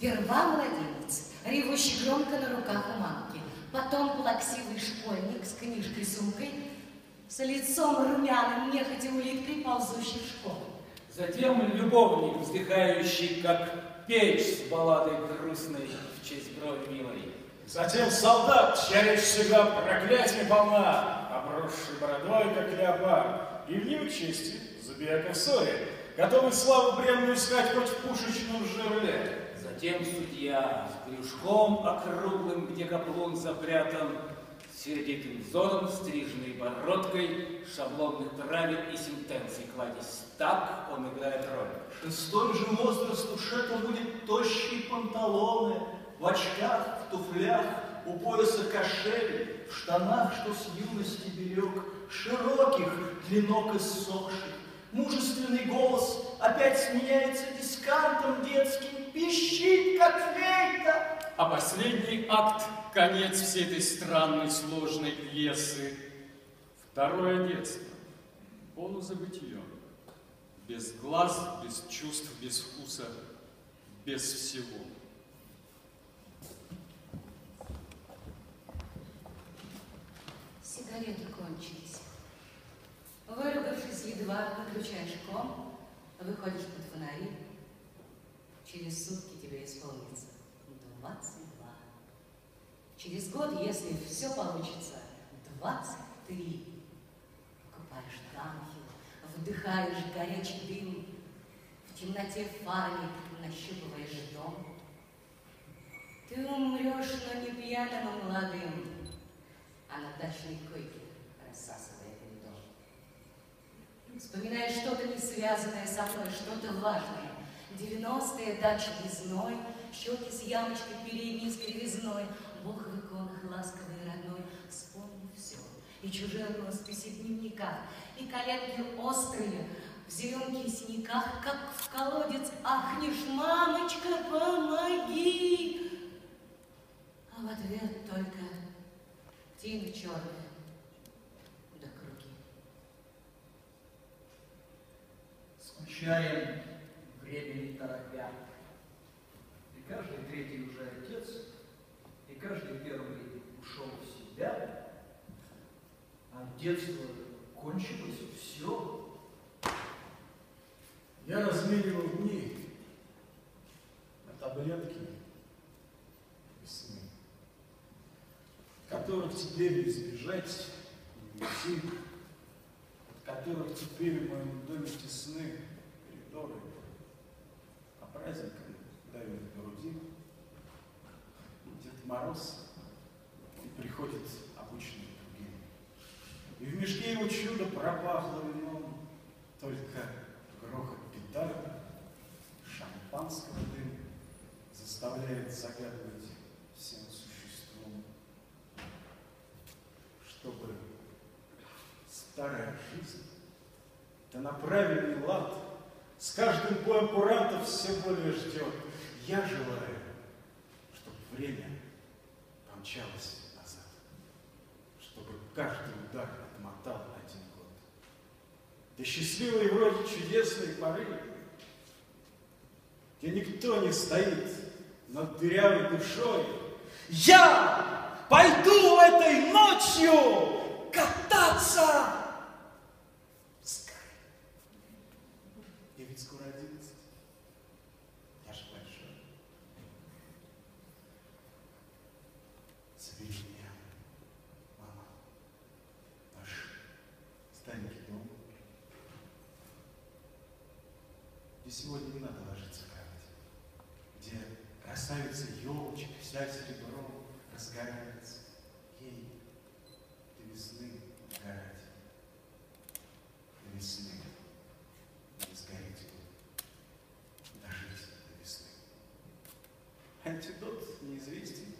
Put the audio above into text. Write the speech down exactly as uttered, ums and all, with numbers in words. Сперва младенец, ревущий громко на руках у мамки, потом плаксивый школьник с книжкой-сумкой, с лицом румяным, нехотя улиткой, ползущий в школу. Затем любовник, вздыхающий, как печь с балладой грустной в честь брови милой. Затем солдат, чаще всегда проклятие полна, обросший бородой, как леопард, и в неучести зубьяка в ссоре, готовый славу бренную искать хоть в пушечном жерле. Затем судья с брюшком округлым, где каплун запрятан, сердитым взором, стриженной бородкой, шаблонных правил и сентенций кладезь. Так он играет роль. Шестой же возрасту шефа будет тощие панталоны, в очках, в туфлях, у пояса кошель, в штанах, что с юности берег, широких, длинок иссохших. Мужественный голос опять сменяется дискантом детским, пищит, как флейта. А последний акт – конец всей этой странной, сложной пьесы. Второе детство. Полузабытие. Без глаз, без чувств, без вкуса, без всего. Сигареты кончились. Выругавшись едва, выключаешь ком, выходишь под фонари. Через сутки тебе исполнится двадцать два. Через год, если все получится, двадцать три. Покупаешь камхи, вдыхаешь горячий дым, в темноте фарами нащупываешь дом. Ты умрешь, но не пьяным и молодым, а на дачной койке рассасывая перед дом. Вспоминаешь что-то несвязанное со мной, что-то важное. Девяностые, дача безной, щеки с ямочкой, передней с кривизной, Бог в иконах ласковый и родной. Вспомни все, и чужие росписи в дневниках, и коленки острые, в зеленке и синяках, как в колодец ахнешь: мамочка, помоги! А в ответ только птины черные да круги. Скучаем, время не торопя. И каждый третий уже отец, и каждый первый ушел в себя, а детство кончилось все. Я разменивал дни на таблетки и сны, которых теперь избежать не уйти, от которых теперь в моем доме тесны коридоры, а праздниками давит в груди. Дед Мороз и приходит обычный. И в мешке его чудо пропахло вином, только грохот петард, шампанского дым заставляет загадывать всем существом, чтобы старая жизнь, да на правильный лад, с каждым боем курантов все более ждет. Я желаю, чтобы время помчалось назад, чтобы каждый удар отмотал один год. Да счастливые вроде чудесные поры, где никто не стоит над дырявой душой. Я пойду этой ночью кататься! Скорее. Я ведь скоро одиннадцать. Я же большой. Свежий. Где сегодня не надо ложиться кровать, где красавица елочка, вся серебром разгорается, ей до весны горать, до весны не сгореть, дожить до весны. Антидот неизвестен.